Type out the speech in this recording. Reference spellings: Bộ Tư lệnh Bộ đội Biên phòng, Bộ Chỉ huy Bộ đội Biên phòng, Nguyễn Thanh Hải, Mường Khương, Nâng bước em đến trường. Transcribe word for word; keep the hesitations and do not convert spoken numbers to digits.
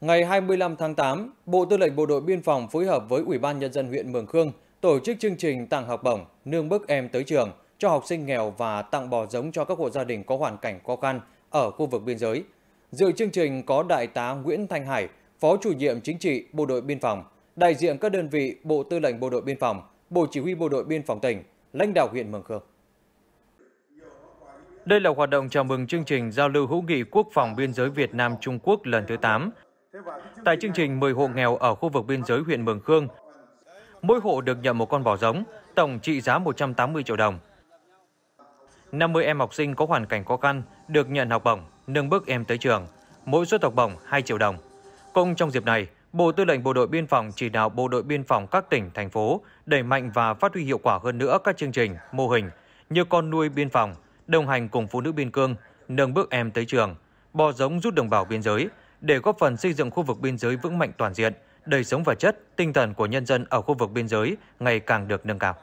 Ngày hai mươi lăm tháng tám, Bộ Tư lệnh Bộ đội Biên phòng phối hợp với Ủy ban Nhân dân huyện Mường Khương tổ chức chương trình tặng học bổng nương bước em tới trường cho học sinh nghèo và tặng bò giống cho các hộ gia đình có hoàn cảnh khó khăn ở khu vực biên giới. Dự chương trình có Đại tá Nguyễn Thanh Hải, Phó Chủ nhiệm Chính trị Bộ đội Biên phòng, đại diện các đơn vị Bộ Tư lệnh Bộ đội Biên phòng, Bộ Chỉ huy Bộ đội Biên phòng tỉnh, lãnh đạo huyện Mường Khương. Đây là hoạt động chào mừng chương trình giao lưu hữu nghị quốc phòng biên giới Việt Nam Trung Quốc lần thứ tám. Tại chương trình, mười hộ nghèo ở khu vực biên giới huyện Mường Khương, mỗi hộ được nhận một con bò giống, tổng trị giá một trăm tám mươi triệu đồng. năm mươi em học sinh có hoàn cảnh khó khăn được nhận học bổng nâng bước em tới trường, mỗi suất học bổng hai triệu đồng. Cùng trong dịp này, Bộ Tư lệnh Bộ đội Biên phòng chỉ đạo Bộ đội Biên phòng các tỉnh, thành phố đẩy mạnh và phát huy hiệu quả hơn nữa các chương trình, mô hình như con nuôi biên phòng, đồng hành cùng phụ nữ biên cương, nâng bước em tới trường, bò giống giúp đồng bào biên giới, để góp phần xây dựng khu vực biên giới vững mạnh toàn diện, đời sống vật chất, tinh thần của nhân dân ở khu vực biên giới ngày càng được nâng cao.